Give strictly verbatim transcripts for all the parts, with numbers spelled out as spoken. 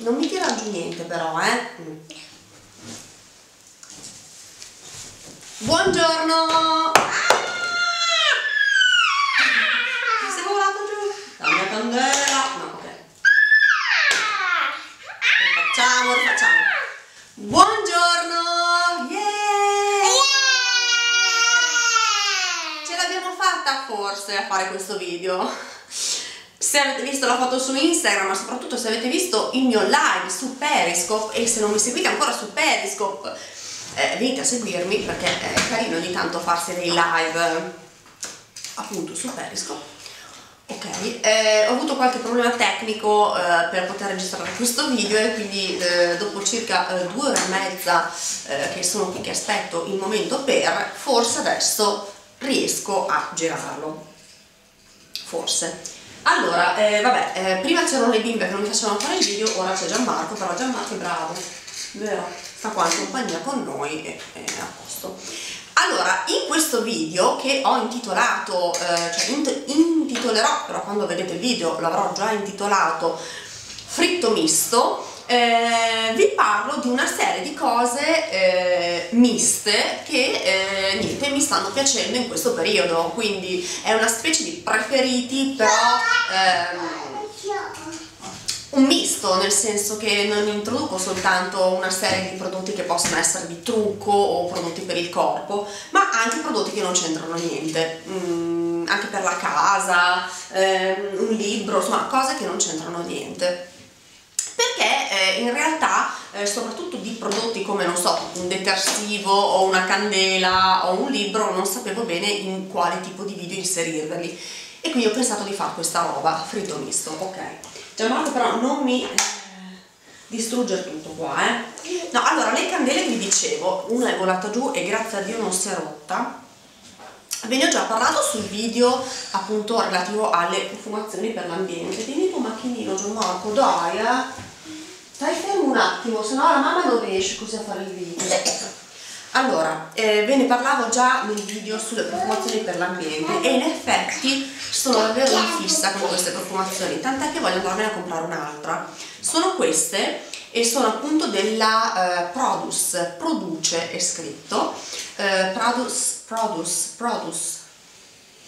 Non mi tira giù niente però, eh. Mm. Buongiorno! Ah! Mi sei volato giù? La mia candela! No, ok. Rifacciamo, rifacciamo. Buongiorno! Yeah! Ce l'abbiamo fatta forse a fare questo video. Se avete visto la foto su Instagram, ma soprattutto se avete visto il mio live su Periscope, e se non mi seguite ancora su Periscope, eh, venite a seguirmi perché è carino ogni tanto farsi dei live appunto su Periscope. Ok, eh, ho avuto qualche problema tecnico eh, per poter registrare questo video, e quindi eh, dopo circa eh, due ore e mezza eh, che sono qui che aspetto il momento per, forse adesso riesco a girarlo, forse. Allora, eh, vabbè, eh, prima c'erano le bimbe che non mi facevano fare il video, ora c'è Gianmarco, però Gianmarco è bravo, vero? Sta qua in compagnia con noi e è a posto. Allora, in questo video che ho intitolato, eh, cioè int intitolerò, però quando vedete il video l'avrò già intitolato Fritto Misto, eh, vi parlo di una serie di cose eh, miste che eh, niente, mi stanno piacendo in questo periodo, quindi è una specie di preferiti, però ehm, un misto, nel senso che non introduco soltanto una serie di prodotti che possono essere di trucco o prodotti per il corpo, ma anche prodotti che non c'entrano niente, mm, anche per la casa, ehm, un libro, insomma cose che non c'entrano niente. Perché eh, in realtà, eh, soprattutto di prodotti come, non so, un detersivo o una candela o un libro, non sapevo bene in quale tipo di video inserirveli. E quindi ho pensato di fare questa roba, fritto misto, ok. Gianmarco però non mi eh, distruggere tutto qua, eh. No, allora, le candele vi dicevo, una è volata giù e grazie a Dio non si è rotta. Ve ne ho già parlato sul video appunto relativo alle profumazioni per l'ambiente. Tieni tuo macchinino, Gianmarco, dai, eh. Stai fermo un attimo, sennò la mamma non riesce così a fare il video. Allora, eh, ve ne parlavo già nel video sulle profumazioni per l'ambiente e in effetti sono davvero in fissa con queste profumazioni, tant'è che voglio andarmene a comprare un'altra. Sono queste e sono appunto della eh, Produce, Produce è scritto, eh, Produce, Produce, Produce.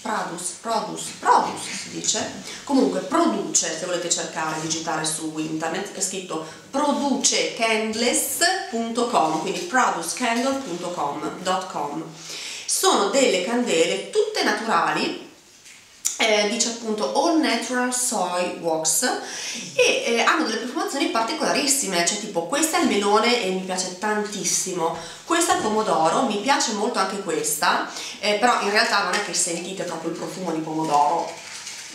Produce, Produce, Produce si dice, comunque Produce, se volete cercare, digitare su internet, è scritto produce candles punto com, quindi produce candle punto com. Sono delle candele tutte naturali, eh, dice appunto all natural soy wax, e eh, hanno delle profumazioni particolarissime, cioè tipo questa è il melone e mi piace tantissimo, questa è il pomodoro, mi piace molto anche questa, eh, però in realtà non è che sentite proprio il profumo di pomodoro,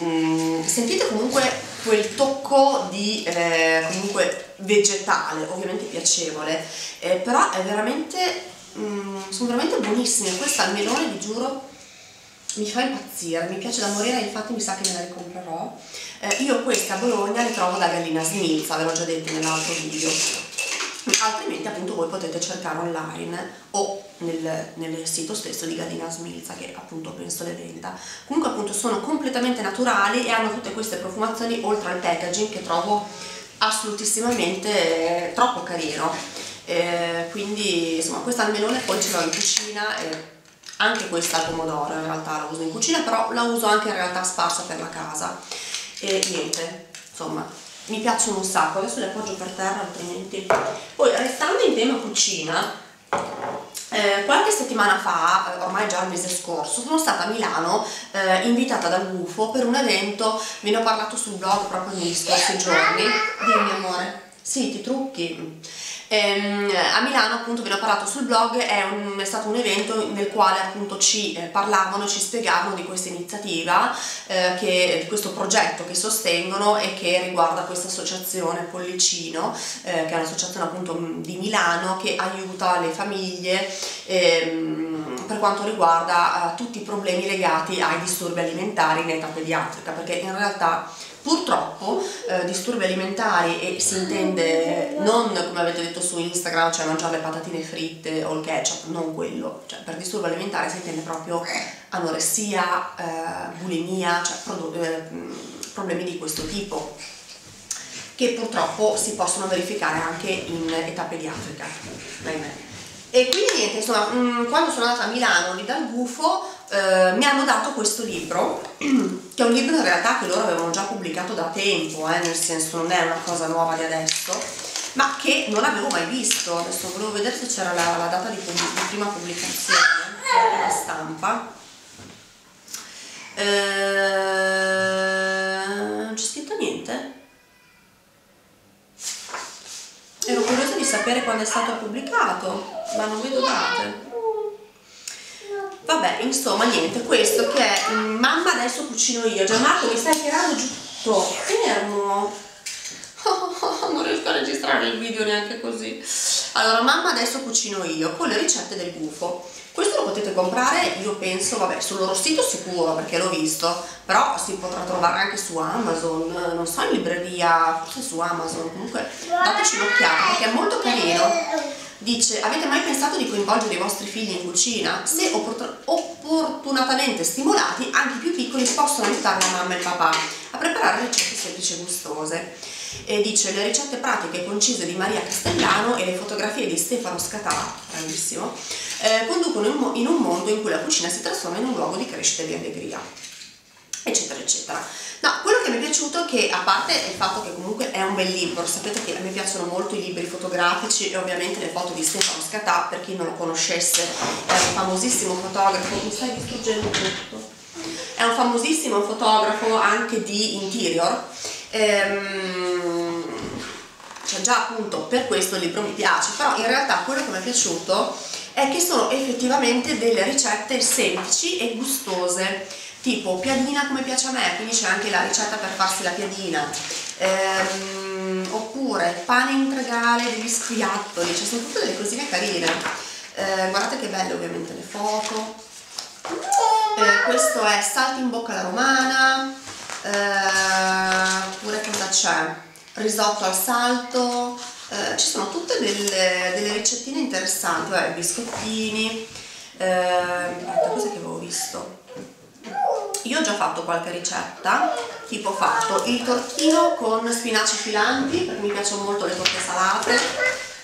mm, sentite comunque quel tocco di eh, comunque vegetale, ovviamente piacevole, eh, però è veramente, mm, sono veramente buonissime. Questa al melone, vi giuro, mi fa impazzire, mi piace da morire, infatti mi sa che me la ricomprerò. Eh, io queste a Bologna le trovo da Gallina Smilza, ve l'ho già detto nell'altro video, altrimenti appunto voi potete cercare online o nel, nel sito stesso di Gallina Smilza, che appunto penso le venda. Comunque appunto sono completamente naturali e hanno tutte queste profumazioni oltre al packaging che trovo assolutissimamente eh, troppo carino, eh, quindi insomma questa al melone poi ce l'ho in cucina, eh, anche questa al pomodoro in realtà la uso in cucina, però la uso anche in realtà sparsa per la casa, e niente, insomma mi piacciono un sacco. Adesso le appoggio per terra, altrimenti. Poi restando in tema cucina, eh, qualche settimana fa, ormai già il mese scorso, sono stata a Milano eh, invitata dal Gufo per un evento, ve ne ho parlato sul blog proprio negli scorsi giorni. Dimmi amore. Sì, ti trucchi. Ehm, a Milano appunto ve ne ho parlato sul blog, è, un, è stato un evento nel quale appunto ci eh, parlavano, ci spiegavano di questa iniziativa, eh, che, di questo progetto che sostengono e che riguarda questa associazione Pollicino, eh, che è un'associazione appunto di Milano che aiuta le famiglie ehm, per quanto riguarda eh, tutti i problemi legati ai disturbi alimentari in età pediatrica, perché in realtà purtroppo eh, disturbi alimentari, e si intende non come avete detto su Instagram, cioè mangiare le patatine fritte o il ketchup, non quello, cioè per disturbo alimentare si intende proprio anoressia, eh, bulimia, cioè eh, problemi di questo tipo. che purtroppo si possono verificare anche in età pediatrica, ahimè. E quindi niente, insomma, quando sono andata a Milano lì dal Gufo eh, mi hanno dato questo libro, che è un libro in realtà che loro avevano già pubblicato da tempo, eh, nel senso non è una cosa nuova di adesso, ma che non avevo mai visto. Adesso volevo vedere se c'era la, la data di, di prima pubblicazione della stampa. Ehm, non c'è scritto niente. Ero curiosa di sapere quando è stato pubblicato, ma non vedo date. Vabbè, insomma, niente, questo che è Mamma adesso cucino io. Gianmarco, mi stai tirando giù tutto. Fermo. Non riesco a registrare il video neanche così. Allora, Mamma adesso cucino io, con le ricette del Gufo. Questo lo potete comprare, io penso, vabbè, sul loro sito sicuro, perché l'ho visto, però si potrà trovare anche su Amazon, non so, in libreria, forse su Amazon. Comunque dateci un'occhiata perché è molto carino. Dice: avete mai pensato di coinvolgere i vostri figli in cucina? Se opportunatamente stimolati, anche i più piccoli possono aiutare la mamma e il papà a preparare ricette semplici e gustose. E dice: le ricette pratiche e concise di Maria Castellano e le fotografie di Stefano Scatà, bravissimo, eh, conducono in un mondo in cui la cucina si trasforma in un luogo di crescita e di allegria, eccetera eccetera. No, quello che mi è piaciuto è che, a parte il fatto che comunque è un bel libro, sapete che a me piacciono molto i libri fotografici e ovviamente le foto di Stefano Scatà, per chi non lo conoscesse è un famosissimo fotografo. Mi stai distruggendo tutto. È un famosissimo fotografo anche di interior. Ehm, cioè già appunto per questo il libro mi piace, però in realtà quello che mi è piaciuto è che sono effettivamente delle ricette semplici e gustose, tipo piadina come piace a me, quindi c'è anche la ricetta per farsi la piadina, ehm, oppure pane integrale degli scoiattoli, cioè sono tutte delle cosine carine. Eh, guardate che belle ovviamente le foto. Eh, questo è salti in bocca alla romana. Eh, pure cosa c'è? Risotto al salto, eh, ci sono tutte delle, delle ricettine interessanti, eh, biscottini, eh, cos'è che avevo visto? Io ho già fatto qualche ricetta, tipo ho fatto il tortino con spinaci filanti, perché mi piacciono molto le torte salate.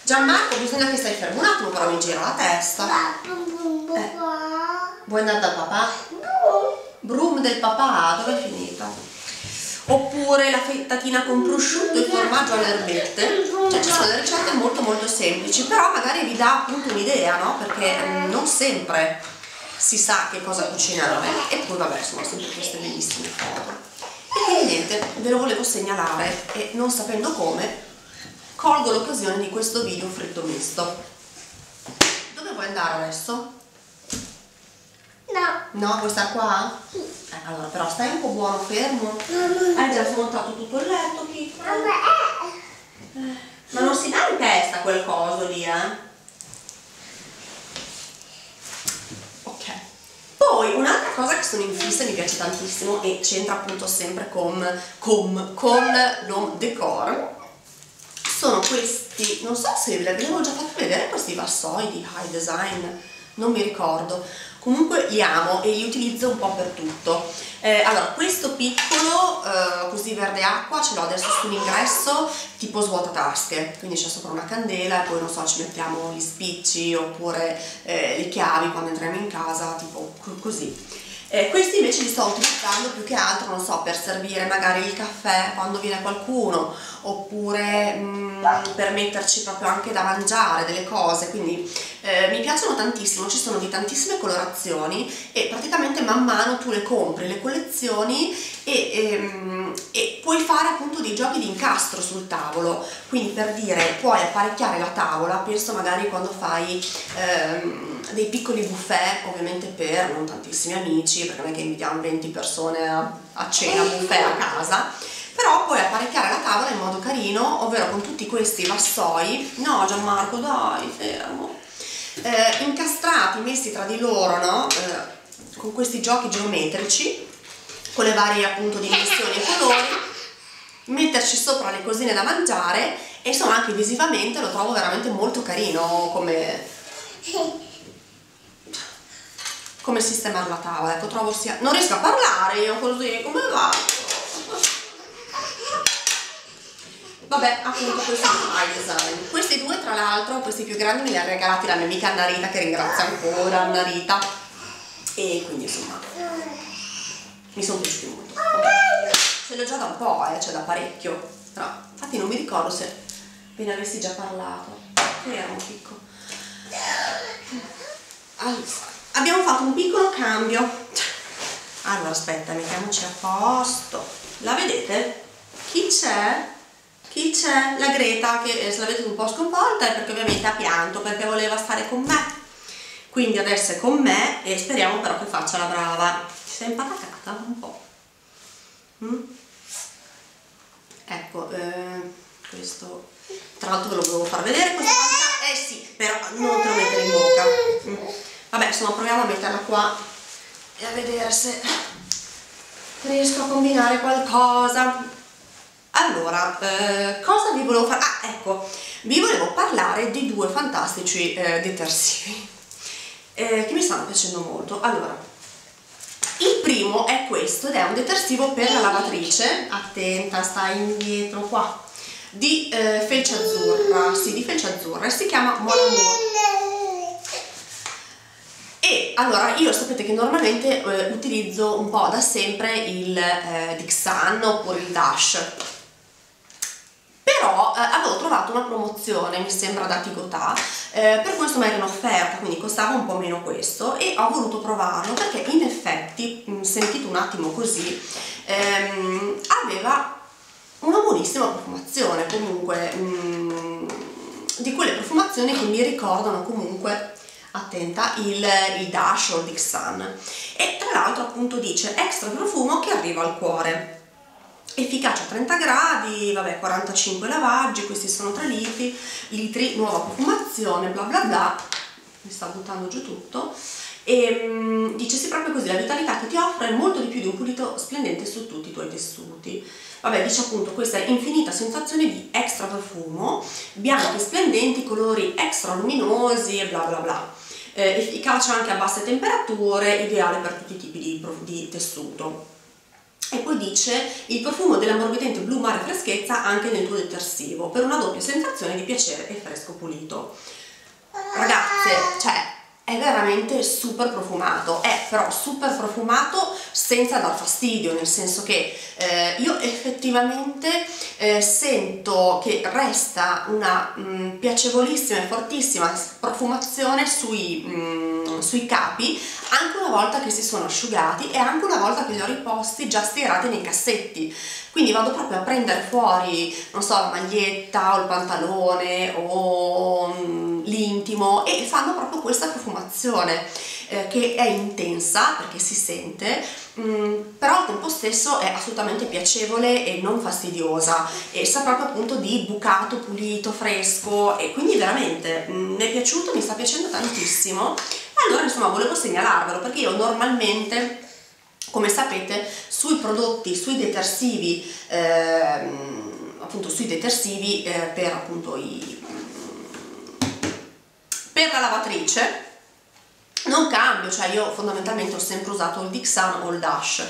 Gianmarco, bisogna che stai fermo un attimo, però mi gira la testa. Eh, vuoi andare dal papà? Broom del papà, dove è finita? Oppure la fettatina con prosciutto e formaggio alle erbette. Cioè ci sono delle ricette molto molto semplici, però magari vi dà appunto un'idea, no? Perché non sempre si sa che cosa cucinare, e poi vabbè, insomma, sempre queste bellissime foto. E quindi niente, ve lo volevo segnalare e non sapendo come colgo l'occasione di questo video fritto misto. Dove vuoi andare adesso? No. No, vuoi stare qua? Sì. Eh, allora, però stai un po' buono fermo. Mm-hmm. Hai già smontato tutto il letto, Kiko. Mm-hmm. eh. Ma non si dà in testa quel coso lì, eh? Ok. Poi un'altra cosa che sono in fissa e mi piace tantissimo e c'entra appunto sempre con, con, con l'home decor, sono questi, non so se ve l'avevo già fatto vedere, questi vassoi di Hay Design, non mi ricordo. Comunque li amo e li utilizzo un po' per tutto. Eh, allora, questo piccolo, eh, così verde acqua, ce l'ho adesso sull'ingresso, tipo svuotatasche. Quindi c'è sopra una candela e poi, non so, ci mettiamo gli spicci oppure eh, le chiavi quando entriamo in casa, tipo così. Eh, questi invece li sto utilizzando più che altro, non so, per servire magari il caffè quando viene qualcuno, oppure mh, per metterci proprio anche da mangiare delle cose, quindi eh, mi piacciono tantissimo, ci sono di tantissime colorazioni e praticamente man mano tu le compri, le collezioni e, e, e puoi fare appunto dei giochi di incastro sul tavolo, quindi per dire puoi apparecchiare la tavola, penso magari quando fai... Ehm, dei piccoli buffet, ovviamente per non tantissimi amici, perché non è che invitiamo venti persone a, a cena, buffet a casa, però puoi apparecchiare la tavola in modo carino, ovvero con tutti questi vassoi, no Gianmarco dai, fermo, eh, incastrati, messi tra di loro, no? Eh, con questi giochi geometrici, con le varie appunto dimensioni e colori, metterci sopra le cosine da mangiare e insomma anche visivamente lo trovo veramente molto carino come... come sistemare la tavola, ecco, trovo sia... non riesco a parlare io così, come va? Vabbè, appunto questi sono Hay Design. Questi due, tra l'altro, questi più grandi me li ha regalati la mia amica Annarita, che ringrazio ancora Annarita. E quindi insomma mi sono piaciuti molto. Vabbè. Ce l'ho già da un po', eh, cioè da parecchio. Però infatti non mi ricordo se ve ne avessi già parlato. Speriamo, Kiko. Allora, abbiamo fatto un piccolo cambio. Allora, aspetta, mettiamoci a posto. La vedete? Chi c'è? Chi c'è? La Greta, che se la vedete un po' sconvolta è perché ovviamente ha pianto, perché voleva stare con me. Quindi adesso è con me e speriamo però che faccia la brava. Si sei impatacata un po'. Mm? Ecco, eh, questo tra l'altro ve lo volevo far vedere questa pancetta. Eh sì, però non te lo mettere in bocca. Mm. Vabbè, insomma, proviamo a metterla qua e a vedere se riesco a combinare qualcosa. Allora, eh, cosa vi volevo fare? Ah, ecco, vi volevo parlare di due fantastici eh, detersivi eh, che mi stanno piacendo molto. Allora, il primo è questo ed è un detersivo per la lavatrice, attenta, sta indietro qua, di eh, Felce Azzurra, sì, di Felce Azzurra, e si chiama Mon Amour. E allora io sapete che normalmente eh, utilizzo un po' da sempre il eh, Dixan oppure il Dash, però eh, avevo trovato una promozione, mi sembra da Ticotà, eh, per cui insomma era in offerta, quindi costava un po' meno questo e ho voluto provarlo perché in effetti, mh, sentito un attimo così, ehm, aveva una buonissima profumazione, comunque mh, di quelle profumazioni che mi ricordano comunque, attenta, il, il Dash o il Dixan. E tra l'altro appunto dice extra profumo che arriva al cuore. Efficacia trenta gradi, vabbè, quarantacinque lavaggi, questi sono tre litri, litri, nuova profumazione, bla bla bla, mi sta buttando giù tutto. E mh, dice sì, proprio così, la vitalità che ti offre è molto di più di un pulito splendente su tutti i tuoi tessuti. Vabbè, dice appunto questa infinita sensazione di extra profumo, bianchi splendenti, colori extra luminosi e bla bla bla. Eh, efficacia anche a basse temperature, ideale per tutti i tipi di, di tessuto. E poi dice il profumo dell'ammorbidente blu mare freschezza anche nel tuo detersivo, per una doppia sensazione di piacere e fresco pulito. Ragazze, cioè è veramente super profumato, è però super profumato senza dar fastidio, nel senso che eh, io effettivamente eh, sento che resta una mh, piacevolissima e fortissima profumazione sui, mh, sui capi, anche una volta che si sono asciugati e anche una volta che li ho riposti già stirati nei cassetti. Quindi vado proprio a prendere fuori, non so, la maglietta o il pantalone o mh, l'intimo, e fanno proprio questa profumazione Eh, che è intensa perché si sente, mh, però al tempo stesso è assolutamente piacevole e non fastidiosa, e sa proprio appunto di bucato, pulito, fresco, e quindi veramente mh, mi è piaciuto, mi sta piacendo tantissimo. Allora insomma volevo segnalarvelo, perché io normalmente, come sapete, sui prodotti, sui detersivi, eh, appunto sui detersivi eh, per appunto i, per la lavatrice non cambio, cioè io fondamentalmente ho sempre usato il Dixan o il Dash,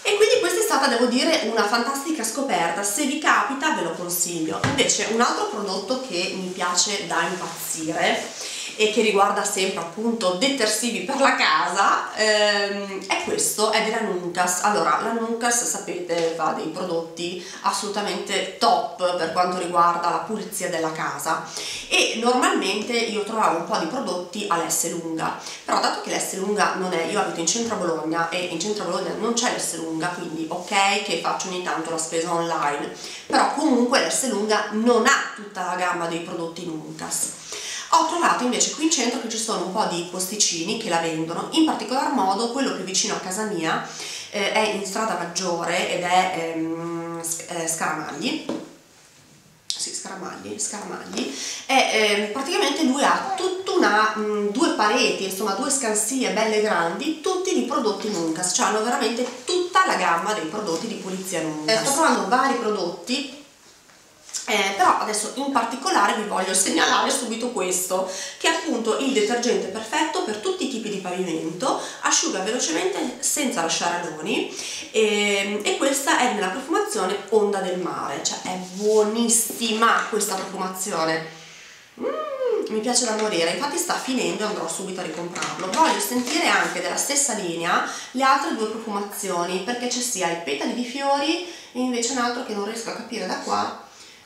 e quindi questa è stata, devo dire, una fantastica scoperta. Se vi capita ve lo consiglio. Invece un altro prodotto che mi piace da impazzire e che riguarda sempre appunto detersivi per la casa ehm, è questo, è della Nuncas. Allora, la Nuncas, sapete, fa dei prodotti assolutamente top per quanto riguarda la pulizia della casa, e normalmente io trovavo un po' di prodotti all'Esse lunga, però dato che l'Esse lunga non è, io abito in centro a Bologna e in centro a Bologna non c'è l'Esse lunga, quindi ok che faccio ogni tanto la spesa online, però comunque l'Esse lunga non ha tutta la gamma dei prodotti Nuncas. Ho trovato invece qui in centro che ci sono un po' di posticini che la vendono, in particolar modo quello più vicino a casa mia, eh, è in Strada Maggiore ed è ehm, eh, Scaramagli, sì, Scaramagli, Scaramagli, e eh, praticamente lui ha tutta una, mh, due pareti, insomma due scansie belle grandi, tutti di prodotti Nuncas, cioè hanno veramente tutta la gamma dei prodotti di pulizia Nuncas. Eh, sto provando vari prodotti Eh, però adesso in particolare vi voglio segnalare subito questo, che è appunto il detergente perfetto per tutti i tipi di pavimento, asciuga velocemente senza lasciare aloni, e, e questa è nella profumazione Onda del Mare, cioè è buonissima questa profumazione, mm, mi piace da morire, infatti sta finendo e andrò subito a ricomprarlo. Voglio sentire anche della stessa linea le altre due profumazioni, perché c'è sia i petali di fiori e invece un altro che non riesco a capire da qua.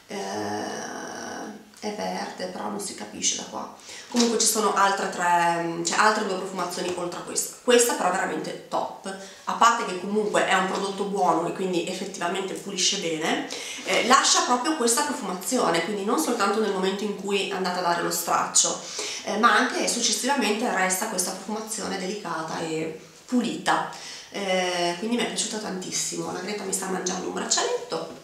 Eh, è verde, però non si capisce da qua. Comunque ci sono altre tre, cioè altre due profumazioni oltre a questa. Questa però è veramente top, a parte che comunque è un prodotto buono e quindi effettivamente pulisce bene, eh, lascia proprio questa profumazione, quindi non soltanto nel momento in cui andate a dare lo straccio, eh, ma anche successivamente resta questa profumazione delicata e pulita, eh, quindi mi è piaciuta tantissimo. La Greta mi sta mangiando un braccialetto.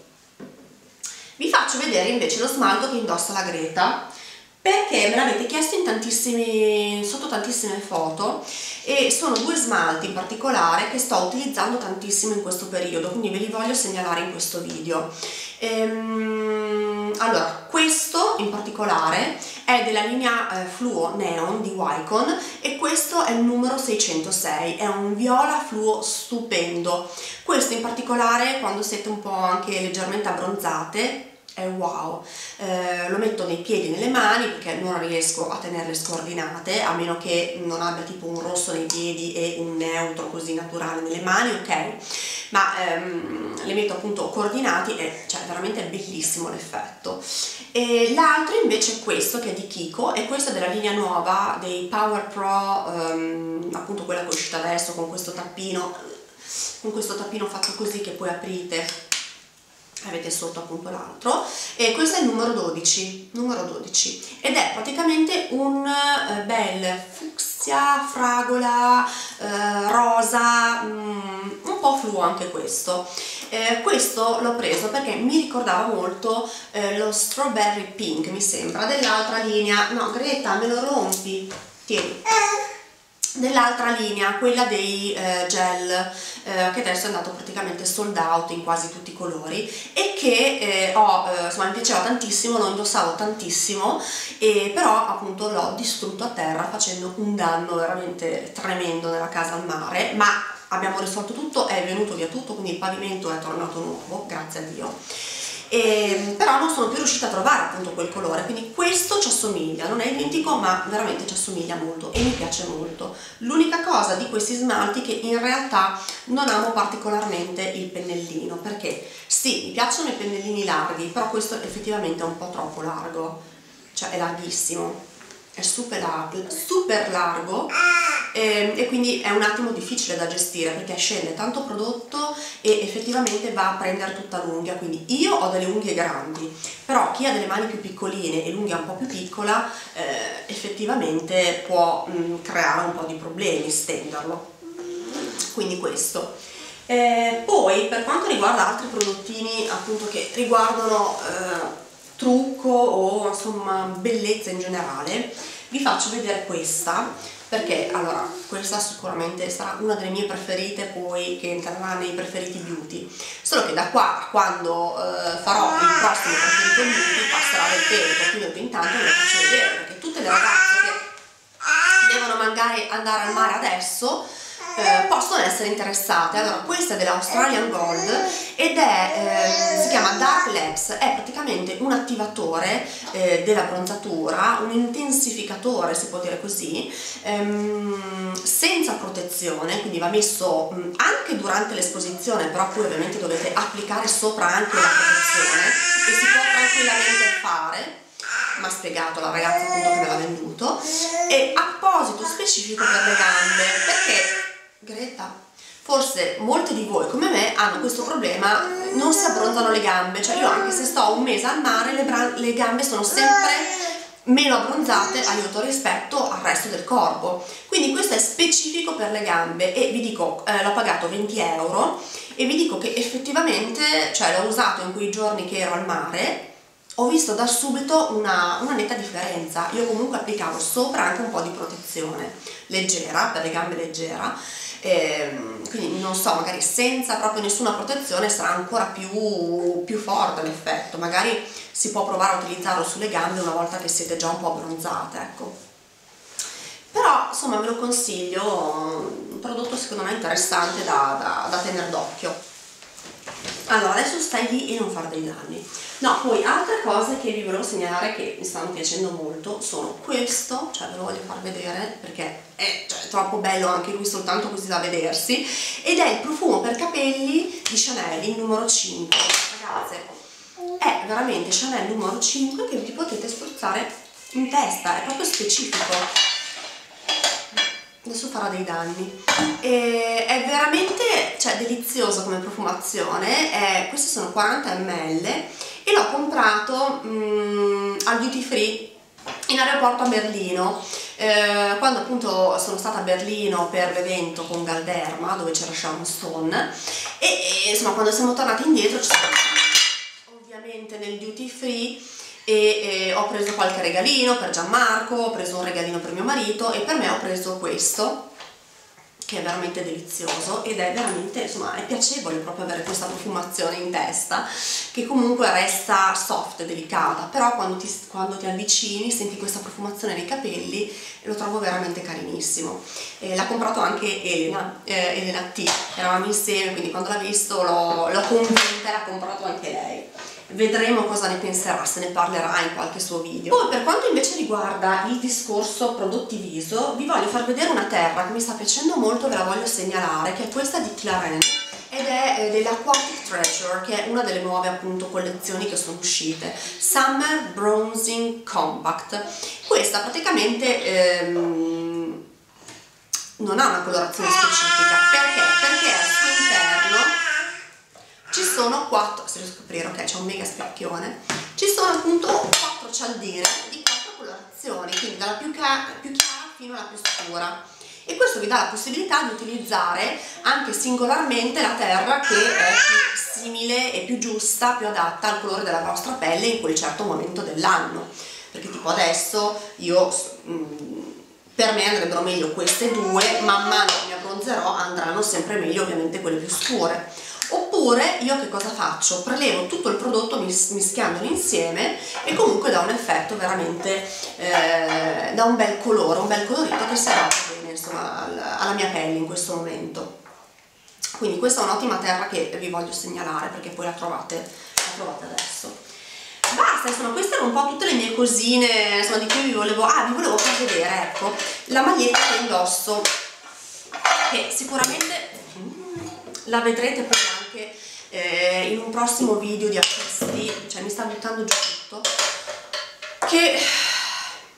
Vi faccio vedere invece lo smalto che indossa la Greta, perché me l'avete chiesto in tantissimi, sotto tantissime foto, e sono due smalti in particolare che sto utilizzando tantissimo in questo periodo, quindi ve li voglio segnalare in questo video. Ehm, allora, questo in particolare è della linea eh, Fluo Neon di Wycon e questo è il numero seicentosei, è un viola fluo stupendo. Questo in particolare, quando siete un po' anche leggermente abbronzate, è wow. Eh, lo metto nei piedi e nelle mani perché non riesco a tenerle scordinate, a meno che non abbia tipo un rosso nei piedi e un neutro così naturale nelle mani, ok, ma ehm, le metto appunto coordinati e cioè veramente è bellissimo l'effetto. L'altro invece è questo, che è di Kiko, e questo è della linea nuova dei Power Pro, ehm, appunto quella che è uscita adesso con questo tappino, con questo tappino fatto così che poi aprite, avete sotto appunto l'altro, e questo è il numero dodici, numero dodici, ed è praticamente un eh, bel fucsia, fragola, eh, rosa, mm, un po' fluo anche questo. Eh, questo l'ho preso perché mi ricordava molto eh, lo strawberry pink, mi sembra, dell'altra linea, no Greta me lo rompi, tieni, dell'altra linea, quella dei eh, gel, eh, che adesso è andato praticamente sold out in quasi tutti i colori, e che eh, ho, eh, insomma, mi piaceva tantissimo, lo indossavo tantissimo, e però appunto l'ho distrutto a terra facendo un danno veramente tremendo nella casa al mare, ma abbiamo risolto tutto, è venuto via tutto, quindi il pavimento è tornato nuovo, grazie a Dio. E, però non sono più riuscita a trovare appunto quel colore, quindi questo ci assomiglia, non è identico ma veramente ci assomiglia molto e mi piace molto. L'unica cosa di questi smalti è che in realtà non amo particolarmente il pennellino, perché sì, mi piacciono i pennellini larghi, però questo effettivamente è un po' troppo largo, cioè è larghissimo, è super, super largo, e, e quindi è un attimo difficile da gestire perché scende tanto prodotto e effettivamente va a prendere tutta l'unghia. Quindi io ho delle unghie grandi, però chi ha delle mani più piccoline e l'unghia un po' più piccola eh, effettivamente può mh, creare un po' di problemi stenderlo, quindi questo. Eh, poi per quanto riguarda altri prodottini appunto che riguardano eh, trucco o insomma bellezza in generale, vi faccio vedere questa, perché allora questa sicuramente sarà una delle mie preferite, poi che entrerà nei preferiti beauty, solo che da qua a quando eh, farò il prossimo preferito beauty passerà del tempo, quindi intanto ve lo faccio vedere, perché tutte le ragazze che devono magari andare al mare adesso Eh, possono essere interessate. Allora, questa è dell'Australian Gold ed è, eh, si chiama Dark Legs, è praticamente un attivatore eh, della bronzatura, un intensificatore si può dire così, ehm, senza protezione, quindi va messo mh, anche durante l'esposizione, però poi ovviamente dovete applicare sopra anche la protezione, che si può tranquillamente fare. Mi ha spiegato la ragazza appunto che me l'ha venduto, e apposito specifico per le gambe, perché Greta, forse molti di voi come me hanno questo problema, non si abbronzano le gambe, cioè io anche se sto un mese al mare le, le gambe sono sempre meno abbronzate, aiuto rispetto al resto del corpo, quindi questo è specifico per le gambe, e vi dico, eh, l'ho pagato venti euro e vi dico che effettivamente, cioè l'ho usato in quei giorni che ero al mare, ho visto da subito una, una netta differenza. Io comunque applicavo sopra anche un po' di protezione leggera, per le gambe leggera, ehm, quindi non so, magari senza proprio nessuna protezione sarà ancora più, più forte l'effetto. Magari si può provare a utilizzarlo sulle gambe una volta che siete già un po' abbronzate, ecco. Però insomma ve lo consiglio, un prodotto secondo me interessante da, da, da tenere d'occhio. Allora, adesso stai lì e non far dei danni. No, poi altre cose che vi volevo segnalare che mi stanno piacendo molto sono questo, cioè ve lo voglio far vedere perché è, cioè, è troppo bello anche lui soltanto così da vedersi, ed è il profumo per capelli di Chanel, il numero cinque. Ragazze, è veramente Chanel numero cinque che vi potete spruzzare in testa, è proprio specifico. Adesso farà dei danni. E è veramente, cioè, delizioso come profumazione. Eh, questi sono quaranta millilitri e l'ho comprato mm, al duty free in aeroporto a Berlino, eh, quando appunto sono stata a Berlino per l'evento con Galderma dove c'era Sharon Stone, e, e insomma quando siamo tornati indietro ci sono ovviamente nel duty free. E, e ho preso qualche regalino per Gianmarco, ho preso un regalino per mio marito e per me ho preso questo che è veramente delizioso ed è veramente, insomma, è piacevole proprio avere questa profumazione in testa che comunque resta soft, delicata, però quando ti, quando ti avvicini senti questa profumazione nei capelli e lo trovo veramente carinissimo. Eh, l'ha comprato anche Elena, eh, Elena T, eravamo insieme, quindi quando l'ha visto l'ho convinta e l'ha comprato anche lei. Vedremo cosa ne penserà, se ne parlerà in qualche suo video. Poi per quanto invece riguarda il discorso prodotti viso, vi voglio far vedere una terra che mi sta piacendo molto, ve la voglio segnalare, che è questa di Clarins ed è eh, dell'Aquatic Treasure, che è una delle nuove appunto collezioni che sono uscite, Summer Bronzing Compact. Questa praticamente ehm, non ha una colorazione specifica, perché? Perché al suo interno ci sono quattro, se riesco a aprire, ok, c'è un mega specchione, ci sono appunto quattro cialdine di quattro colorazioni, quindi dalla più, più chiara fino alla più scura, e questo vi dà la possibilità di utilizzare anche singolarmente la terra che è più simile e più giusta, più adatta al colore della vostra pelle in quel certo momento dell'anno, perché tipo adesso io, per me andrebbero meglio queste due, man mano che mi abbronzerò andranno sempre meglio ovviamente quelle più scure. Oppure io che cosa faccio? Prelevo tutto il prodotto mis mischiandolo insieme e comunque dà un effetto veramente, eh, dà un bel colore, un bel colorito che si adatta bene, insomma, alla mia pelle in questo momento. Quindi questa è un'ottima terra che vi voglio segnalare perché poi la trovate, la trovate adesso. Basta, insomma, queste erano un po' tutte le mie cosine, insomma, di cui vi volevo, ah, vi volevo far vedere, ecco, la maglietta che indosso, che sicuramente la vedrete poi anche eh, in un prossimo video di acquisti, cioè mi sta buttando giù tutto, che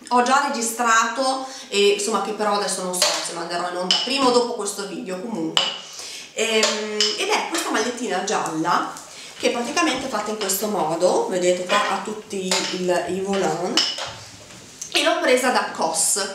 ho già registrato e insomma che però adesso non so se manderò in onda prima o dopo questo video comunque, ehm, ed è questa magliettina gialla che è praticamente fatta in questo modo, vedete qua ha tutti il, i volant, e l'ho presa da C O S.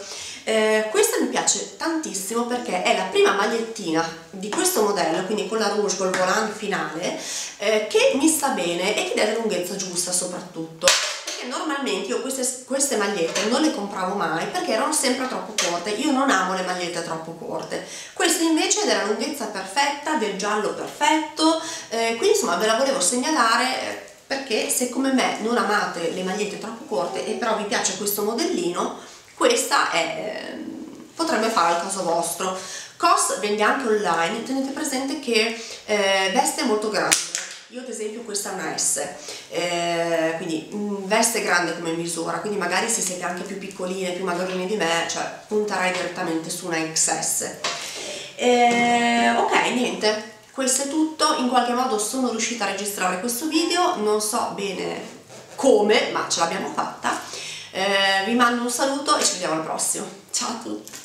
Eh, questa mi piace tantissimo perché è la prima magliettina di questo modello, quindi con la rouge, col volant finale, eh, che mi sta bene e che dà la lunghezza giusta soprattutto, perché normalmente io queste, queste magliette non le compravo mai perché erano sempre troppo corte, io non amo le magliette troppo corte, questa invece è della lunghezza perfetta, del giallo perfetto, eh, quindi insomma ve la volevo segnalare perché se come me non amate le magliette troppo corte e però vi piace questo modellino, questa è, potrebbe fare al caso vostro. C O S vende anche online, tenete presente che eh, veste molto grande, io ad esempio questa è una S, eh, quindi mh, veste grande come misura, quindi magari se siete anche più piccoline, più maggiorine di me, cioè punterai direttamente su una X S. Eh, ok, niente, questo è tutto, in qualche modo sono riuscita a registrare questo video, non so bene come, ma ce l'abbiamo fatta. Eh, vi mando un saluto e ci vediamo al prossimo. Ciao a tutti!